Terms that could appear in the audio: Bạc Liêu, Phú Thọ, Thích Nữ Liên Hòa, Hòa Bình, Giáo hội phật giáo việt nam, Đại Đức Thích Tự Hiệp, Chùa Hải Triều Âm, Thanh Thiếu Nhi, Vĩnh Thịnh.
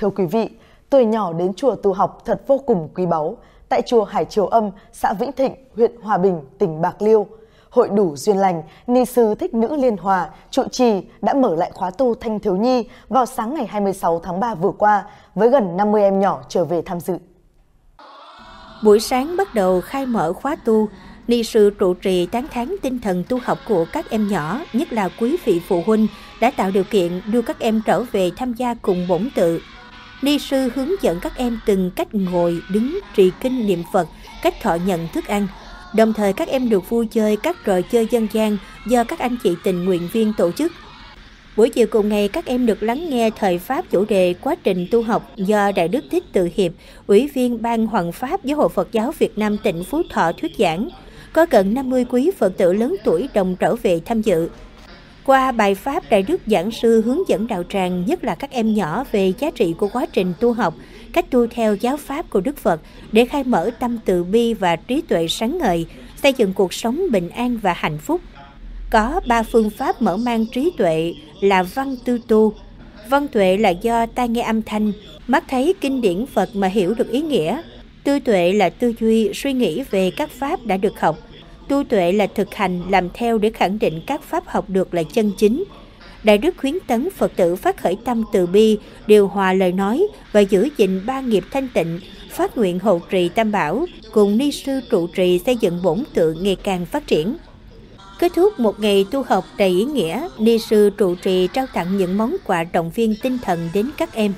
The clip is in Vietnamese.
Thưa quý vị, tuổi nhỏ đến chùa tu học thật vô cùng quý báu. Tại chùa Hải Triều Âm, xã Vĩnh Thịnh, huyện Hòa Bình, tỉnh Bạc Liêu, hội đủ duyên lành, ni sư Thích Nữ Liên Hòa, trụ trì đã mở lại khóa tu Thanh Thiếu Nhi vào sáng ngày 26 tháng 3 vừa qua với gần 50 em nhỏ trở về tham dự. Buổi sáng bắt đầu khai mở khóa tu, ni sư trụ trì tán thán tinh thần tu học của các em nhỏ, nhất là quý vị phụ huynh đã tạo điều kiện đưa các em trở về tham gia cùng bổn tự. Ni sư hướng dẫn các em từng cách ngồi, đứng, trì kinh niệm Phật, cách thọ nhận thức ăn. Đồng thời các em được vui chơi các trò chơi dân gian do các anh chị tình nguyện viên tổ chức. Buổi chiều cùng ngày, các em được lắng nghe thời Pháp chủ đề quá trình tu học do Đại Đức Thích Tự Hiệp, Ủy viên Ban Hoàng Pháp Giáo hội Phật giáo Việt Nam tỉnh Phú Thọ thuyết giảng. Có gần 50 quý Phật tử lớn tuổi đồng trở về tham dự. Qua bài Pháp, Đại Đức Giảng Sư hướng dẫn đạo tràng, nhất là các em nhỏ, về giá trị của quá trình tu học, cách tu theo giáo Pháp của Đức Phật để khai mở tâm từ bi và trí tuệ sáng ngời, xây dựng cuộc sống bình an và hạnh phúc. Có 3 phương pháp mở mang trí tuệ là văn tư tu. Văn tuệ là do tai nghe âm thanh, mắt thấy kinh điển Phật mà hiểu được ý nghĩa. Tư tuệ là tư duy, suy nghĩ về các Pháp đã được học. Tu tuệ là thực hành, làm theo để khẳng định các Pháp học được là chân chính. Đại Đức khuyến tấn Phật tử phát khởi tâm từ bi, điều hòa lời nói và giữ gìn ba nghiệp thanh tịnh, phát nguyện hộ trì tam bảo, cùng ni sư trụ trì xây dựng bổn tự ngày càng phát triển. Kết thúc một ngày tu học đầy ý nghĩa, ni sư trụ trì trao tặng những món quà động viên tinh thần đến các em.